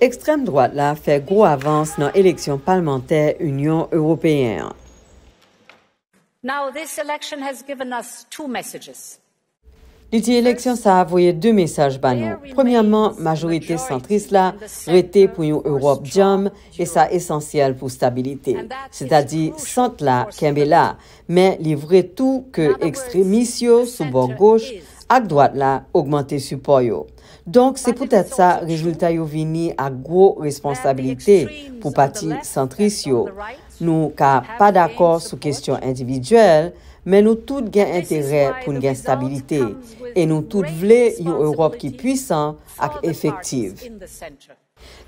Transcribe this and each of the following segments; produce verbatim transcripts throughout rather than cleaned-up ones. Extrême droite là fait gros avance dans l'élection parlementaire Union européenne. Now this election has given us two messages. L'élection ça a envoyé deux messages à nous. Premièrement, majorité centriste là, rester pour une Europe jam et ça essentiel pour stabilité. C'est-à-dire centre là, Kembe là, mais livrer tout que extrémistes sous bord gauche à droite là augmenter support yo. Donc c'est peut-être ça résultat yo vini à gros responsabilité pour parti centriste yo. Nous ka pas d'accord sur question individuelle. Mais nous tous gagnons intérêt pour une gain stabilité et nous tous voulons une Europe qui est puissante et effective.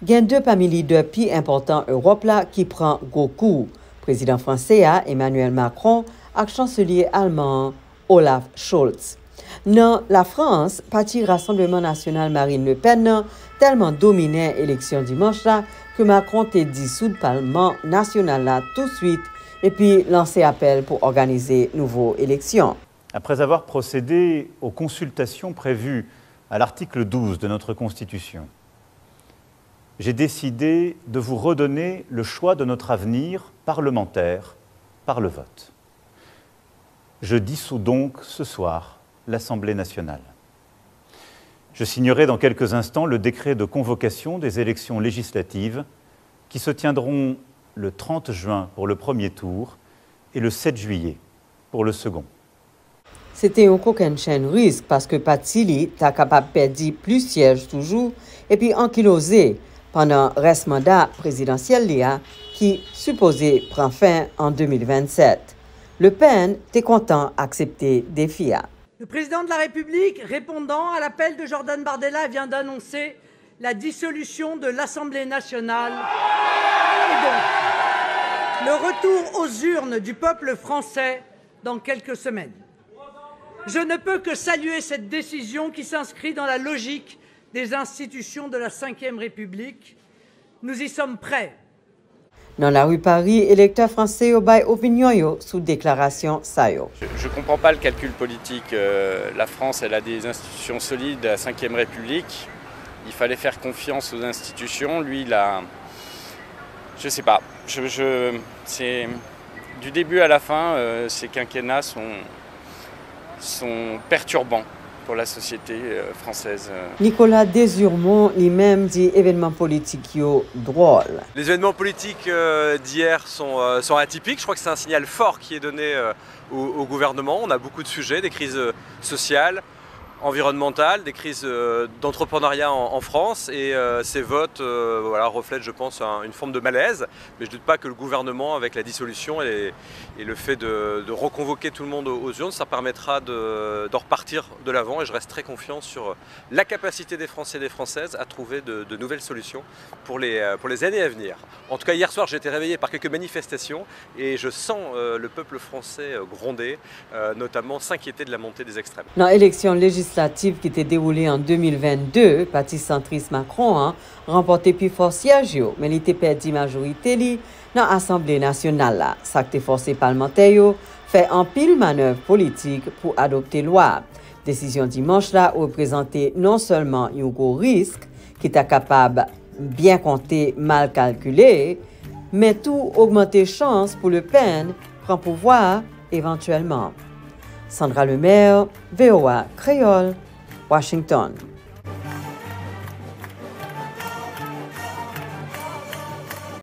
Gain deux parmi les leaders plus importants Europe là qui prend gros coup, président français Emmanuel Macron et chancelier allemand Olaf Scholz. Non, la France, parti Rassemblement National Marine Le Pen, tellement dominait l'élection dimanche là que Macron t'a dissous le Parlement national là tout de suite. Et puis lancer appel pour organiser nouveau élection. Après avoir procédé aux consultations prévues à l'article douze de notre Constitution, j'ai décidé de vous redonner le choix de notre avenir parlementaire par le vote. Je dissous donc ce soir l'Assemblée nationale. Je signerai dans quelques instants le décret de convocation des élections législatives qui se tiendront le trente juin pour le premier tour et le sept juillet pour le second. C'était un coquin chaîne risque parce que Patili t'a capable de perdre plus sièges toujours et puis ankylosé pendant le reste mandat présidentiel Léa qui supposé prend fin en deux mille vingt-sept. Le Pen t'est content d'accepter des F I A. Le président de la République, répondant à l'appel de Jordan Bardella, vient d'annoncer la dissolution de l'Assemblée nationale. Le retour aux urnes du peuple français dans quelques semaines. Je ne peux que saluer cette décision qui s'inscrit dans la logique des institutions de la cinquième République. Nous y sommes prêts. Dans la rue Paris, électeurs français ont bail opinion sous déclaration Sayo. Je ne comprends pas le calcul politique. Euh, la France, elle a des institutions solides, la cinquième République. Il fallait faire confiance aux institutions. Lui, il a... Je sais pas. Je, je, c'est, du début à la fin, euh, ces quinquennats sont, sont perturbants pour la société euh, française. Nicolas Desurmont lui-même dit événements politiques drôles. Les événements politiques euh, d'hier sont, euh, sont atypiques. Je crois que c'est un signal fort qui est donné euh, au, au gouvernement. On a beaucoup de sujets, des crises euh, sociales, environnementales, des crises euh, d'entrepreneuriat en, en France et euh, ces votes euh, voilà, reflètent je pense un, une forme de malaise, mais je ne doute pas que le gouvernement avec la dissolution et, et le fait de, de reconvoquer tout le monde aux urnes, ça permettra de, de repartir de l'avant et je reste très confiant sur la capacité des Français et des Françaises à trouver de, de nouvelles solutions pour les, pour les années à venir. En tout cas hier soir j'ai été réveillé par quelques manifestations et je sens euh, le peuple français gronder, euh, notamment s'inquiéter de la montée des extrêmes. Dans l'élection législative qui était déroulée en deux mille vingt-deux, parti centriste Macron hein, remporté plus fort siège, mais il était perdu majorité li, dans l'Assemblée nationale. La. Ça a forcé parlementaire yo, fait en pile manœuvre politique pour adopter loi. Décision dimanche là représentait non seulement un gros risque qui était capable bien compté, mal calculé, mais tout augmenter chance pour Le Pen prend pouvoir éventuellement. Sandra Lumaire, V O A Creole, Washington.